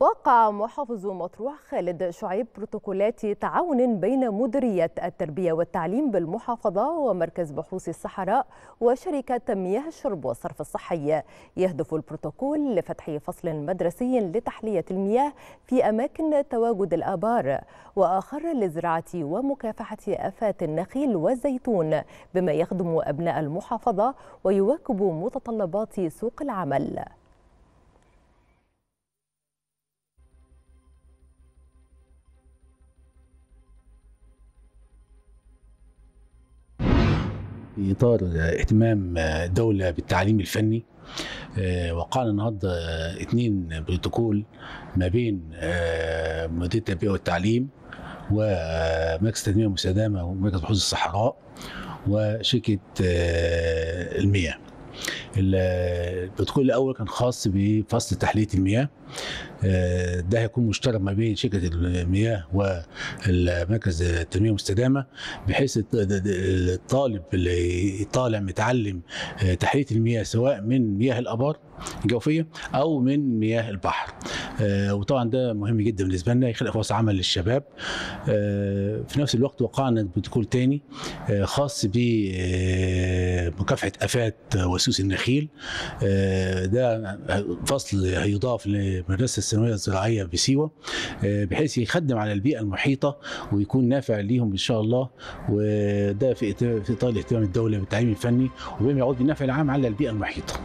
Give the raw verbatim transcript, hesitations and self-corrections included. وقع محافظ مطروح خالد شعيب بروتوكولات تعاون بين مديرية التربية والتعليم بالمحافظة ومركز بحوث الصحراء وشركة مياه الشرب والصرف الصحي. يهدف البروتوكول لفتح فصل مدرسي لتحلية المياه في أماكن تواجد الآبار، وآخر لزراعة ومكافحة آفات النخيل والزيتون بما يخدم أبناء المحافظة ويواكب متطلبات سوق العمل. في إطار اهتمام الدولة بالتعليم الفني، وقعنا النهارده اثنين بروتوكول ما بين مديرية التربية والتعليم ومركز التنمية المستدامة ومركز بحوث الصحراء وشركة المياه. البروتوكول الأول كان خاص بفصل تحلية المياه، ده هيكون مشترك ما بين شركة المياه والمركز التنمية المستدامة، بحيث الطالب اللي طالع متعلم تحلية المياه سواء من مياه الآبار الجوفية أو من مياه البحر، وطبعا ده مهم جدا بالنسبة لنا، يخلق فرص عمل للشباب. في نفس الوقت وقعنا بروتوكول تاني خاص بمكافحة آفات وسوس النخيل، ده فصل هيضاف لمدرسة الثانوية الزراعية بسيوة بحيث يخدم على البيئة المحيطة ويكون نافع ليهم إن شاء الله، وده في إطار اهتمام الدولة بالتعليم الفني وبما يعود بالنفع العام على البيئة المحيطة.